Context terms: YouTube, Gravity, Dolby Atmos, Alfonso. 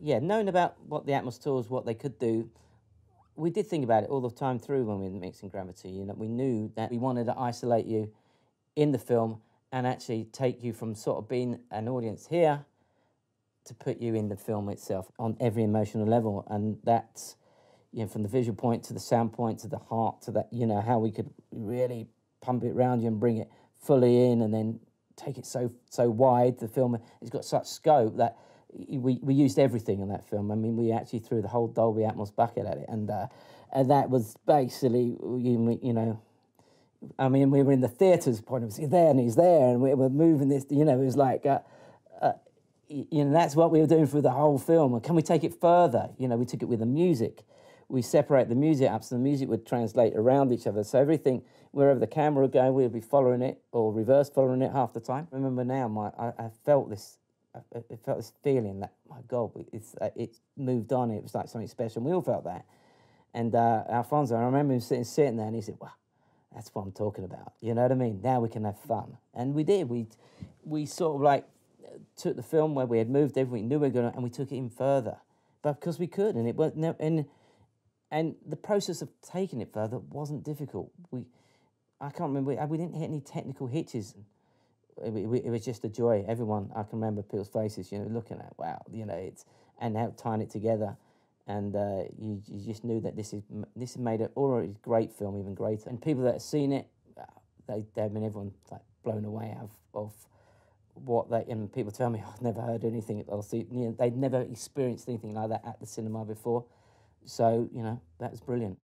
yeah, knowing about what the Atmos tools, what they could do, we did think about it all the time through when we were mixing Gravity. You know, we knew that we wanted to isolate you in the film and actually take you from sort of being an audience here to put you in the film itself on every emotional level. And that's, you know, from the visual point to the sound point to the heart to that, you know, how we could really pump it around you and bring it fully in and then take it so wide. The film has got such scope that we used everything in that film. I mean, we actually threw the whole Dolby Atmos bucket at it, and that was basically, you know, I mean, we were in the theatre's point of view, there and he's there, and we were moving this, you know, it was like, you know, that's what we were doing through the whole film. Can we take it further? You know, we took it with the music. We separate the music up so the music would translate around each other. So everything, wherever the camera would go, we'd be following it or reverse following it half the time. I remember now, I felt this, I felt this feeling that, my God, it moved on. It was like something special. And we all felt that. And Alfonso, I remember him sitting there, and he said, "Wow, that's what I'm talking about. You know what I mean? Now we can have fun." And we did. We sort of like took the film where we had moved everything, knew we were going to, and we took it in further. But because we could, and it wasn't, and the process of taking it further wasn't difficult. I can't remember, we didn't hit any technical hitches. It was just a joy. Everyone, I can remember people's faces, you know, looking at, wow, you know, it's, and how tying it together. And you just knew that this has made an already great film even greater. And people that have seen it, they've been, everyone like blown away of what they, and people tell me, I've never heard anything else. You know, they'd never experienced anything like that at the cinema before. So, you know, that was brilliant.